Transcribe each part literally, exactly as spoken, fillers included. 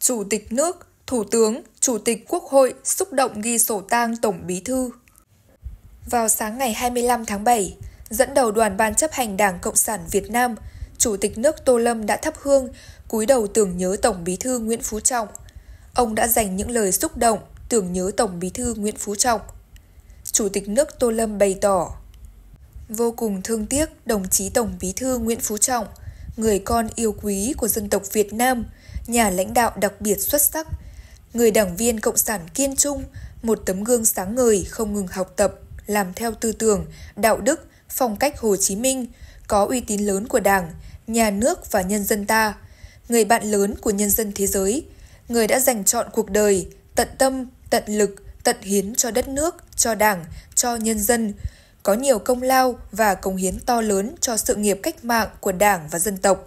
Chủ tịch nước, Thủ tướng, Chủ tịch Quốc hội xúc động ghi sổ tang Tổng Bí thư. Vào sáng ngày hai mươi lăm tháng bảy, dẫn đầu đoàn Ban chấp hành Đảng Cộng sản Việt Nam, Chủ tịch nước Tô Lâm đã thắp hương, cúi đầu tưởng nhớ Tổng Bí thư Nguyễn Phú Trọng. Ông đã dành những lời xúc động tưởng nhớ Tổng Bí thư Nguyễn Phú Trọng. Chủ tịch nước Tô Lâm bày tỏ: vô cùng thương tiếc đồng chí Tổng Bí thư Nguyễn Phú Trọng, người con yêu quý của dân tộc Việt Nam, nhà lãnh đạo đặc biệt xuất sắc, người đảng viên Cộng sản kiên trung, một tấm gương sáng ngời không ngừng học tập, làm theo tư tưởng, đạo đức, phong cách Hồ Chí Minh, có uy tín lớn của Đảng, nhà nước và nhân dân ta, người bạn lớn của nhân dân thế giới, người đã dành trọn cuộc đời, tận tâm, tận lực, tận hiến cho đất nước, cho Đảng, cho nhân dân, có nhiều công lao và cống hiến to lớn cho sự nghiệp cách mạng của Đảng và dân tộc,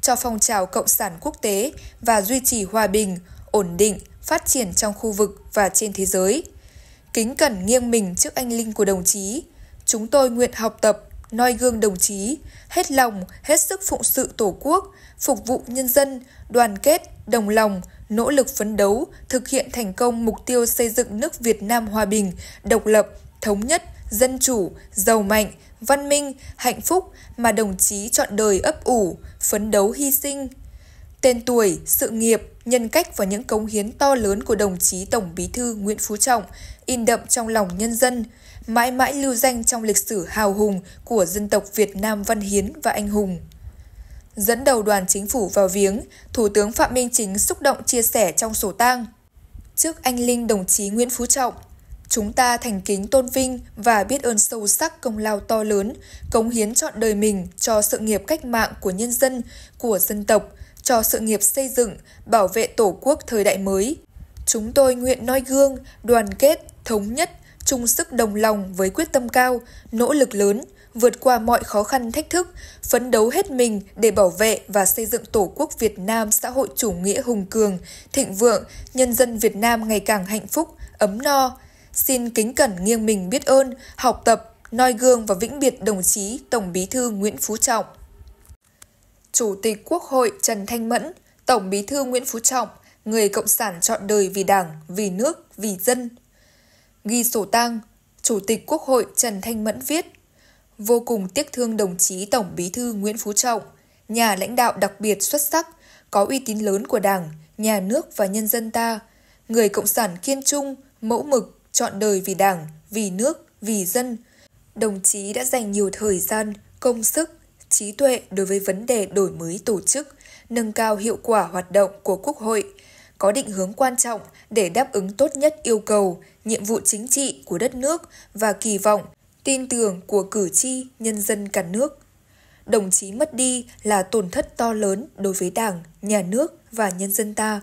cho phong trào cộng sản quốc tế và duy trì hòa bình, ổn định, phát triển trong khu vực và trên thế giới. Kính cẩn nghiêng mình trước anh linh của đồng chí, chúng tôi nguyện học tập, noi gương đồng chí, hết lòng, hết sức phụng sự Tổ quốc, phục vụ nhân dân, đoàn kết, đồng lòng, nỗ lực phấn đấu, thực hiện thành công mục tiêu xây dựng nước Việt Nam hòa bình, độc lập, thống nhất, dân chủ, giàu mạnh, văn minh, hạnh phúc mà đồng chí trọn đời ấp ủ, phấn đấu hy sinh. Tên tuổi, sự nghiệp, nhân cách và những cống hiến to lớn của đồng chí Tổng Bí thư Nguyễn Phú Trọng in đậm trong lòng nhân dân, mãi mãi lưu danh trong lịch sử hào hùng của dân tộc Việt Nam văn hiến và anh hùng. Dẫn đầu đoàn chính phủ vào viếng, Thủ tướng Phạm Minh Chính xúc động chia sẻ trong sổ tang: trước anh linh đồng chí Nguyễn Phú Trọng, chúng ta thành kính tôn vinh và biết ơn sâu sắc công lao to lớn, cống hiến trọn đời mình cho sự nghiệp cách mạng của nhân dân, của dân tộc, cho sự nghiệp xây dựng, bảo vệ Tổ quốc thời đại mới. Chúng tôi nguyện noi gương, đoàn kết, thống nhất, chung sức đồng lòng với quyết tâm cao, nỗ lực lớn, vượt qua mọi khó khăn thách thức, phấn đấu hết mình để bảo vệ và xây dựng Tổ quốc Việt Nam xã hội chủ nghĩa hùng cường, thịnh vượng, nhân dân Việt Nam ngày càng hạnh phúc, ấm no. Xin kính cẩn nghiêng mình biết ơn, học tập, noi gương và vĩnh biệt đồng chí Tổng Bí thư Nguyễn Phú Trọng. Chủ tịch Quốc hội Trần Thanh Mẫn, Tổng Bí thư Nguyễn Phú Trọng, người Cộng sản trọn đời vì Đảng, vì nước, vì dân. Ghi sổ tang, Chủ tịch Quốc hội Trần Thanh Mẫn viết: vô cùng tiếc thương đồng chí Tổng Bí thư Nguyễn Phú Trọng, nhà lãnh đạo đặc biệt xuất sắc, có uy tín lớn của Đảng, nhà nước và nhân dân ta, người Cộng sản kiên trung, mẫu mực, trọn đời vì Đảng, vì nước, vì dân. Đồng chí đã dành nhiều thời gian, công sức, trí tuệ đối với vấn đề đổi mới tổ chức, nâng cao hiệu quả hoạt động của Quốc hội, có định hướng quan trọng để đáp ứng tốt nhất yêu cầu, nhiệm vụ chính trị của đất nước và kỳ vọng, tin tưởng của cử tri, nhân dân cả nước. Đồng chí mất đi là tổn thất to lớn đối với Đảng, nhà nước và nhân dân ta,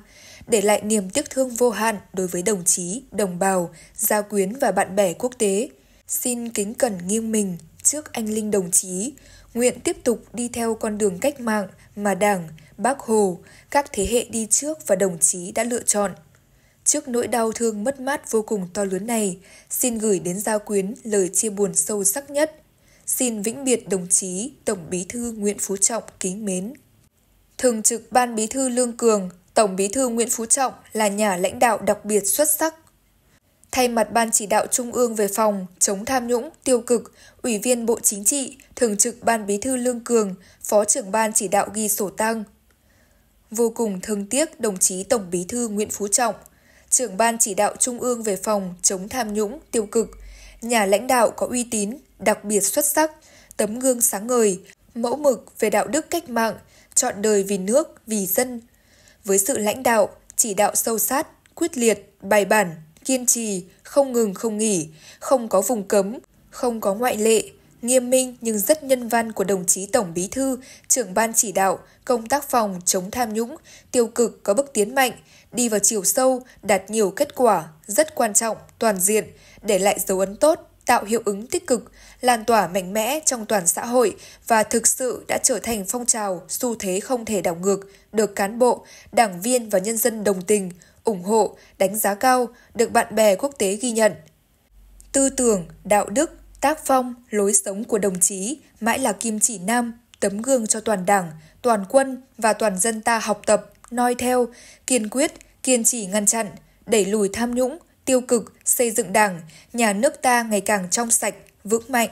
để lại niềm tiếc thương vô hạn đối với đồng chí, đồng bào, gia quyến và bạn bè quốc tế. Xin kính cẩn nghiêng mình trước anh linh đồng chí, nguyện tiếp tục đi theo con đường cách mạng mà Đảng, Bác Hồ, các thế hệ đi trước và đồng chí đã lựa chọn. Trước nỗi đau thương mất mát vô cùng to lớn này, xin gửi đến gia quyến lời chia buồn sâu sắc nhất. Xin vĩnh biệt đồng chí Tổng Bí thư Nguyễn Phú Trọng kính mến. Thường trực Ban Bí thư Lương Cường, Tổng Bí thư Nguyễn Phú Trọng là nhà lãnh đạo đặc biệt xuất sắc. Thay mặt Ban Chỉ đạo Trung ương về phòng chống tham nhũng tiêu cực, Ủy viên Bộ Chính trị, Thường trực Ban Bí thư Lương Cường, Phó trưởng Ban Chỉ đạo ghi sổ tang: vô cùng thương tiếc đồng chí Tổng Bí thư Nguyễn Phú Trọng, trưởng Ban Chỉ đạo Trung ương về phòng chống tham nhũng tiêu cực, nhà lãnh đạo có uy tín, đặc biệt xuất sắc, tấm gương sáng ngời, mẫu mực về đạo đức cách mạng, trọn đời vì nước, vì dân. Với sự lãnh đạo, chỉ đạo sâu sát, quyết liệt, bài bản, kiên trì, không ngừng không nghỉ, không có vùng cấm, không có ngoại lệ, nghiêm minh nhưng rất nhân văn của đồng chí Tổng Bí thư, trưởng Ban Chỉ đạo, công tác phòng chống tham nhũng, tiêu cực có bước tiến mạnh, đi vào chiều sâu, đạt nhiều kết quả, rất quan trọng, toàn diện, để lại dấu ấn tốt, tạo hiệu ứng tích cực, lan tỏa mạnh mẽ trong toàn xã hội và thực sự đã trở thành phong trào, xu thế không thể đảo ngược, được cán bộ, đảng viên và nhân dân đồng tình, ủng hộ, đánh giá cao, được bạn bè quốc tế ghi nhận. Tư tưởng, đạo đức, tác phong, lối sống của đồng chí mãi là kim chỉ nam, tấm gương cho toàn Đảng, toàn quân và toàn dân ta học tập, noi theo, kiên quyết, kiên trì ngăn chặn, đẩy lùi tham nhũng, tiêu cực, xây dựng Đảng, nhà nước ta ngày càng trong sạch, vững mạnh.